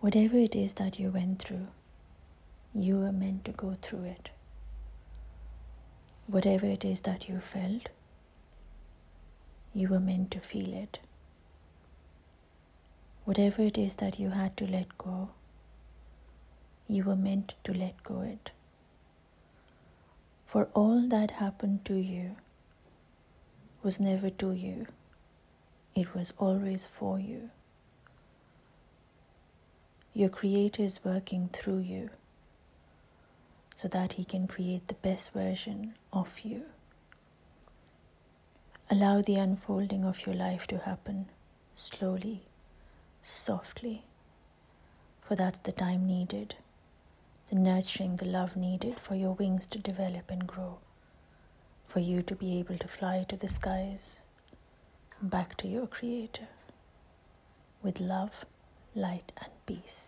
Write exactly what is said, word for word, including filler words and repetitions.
Whatever it is that you went through, you were meant to go through it. Whatever it is that you felt, you were meant to feel it. Whatever it is that you had to let go, you were meant to let go it. For all that happened to you was never to you. It was always for you. Your Creator is working through you so that He can create the best version of you. Allow the unfolding of your life to happen slowly, softly, for that's the time needed, the nurturing, the love needed for your wings to develop and grow, for you to be able to fly to the skies, back to your Creator, with love, light and peace.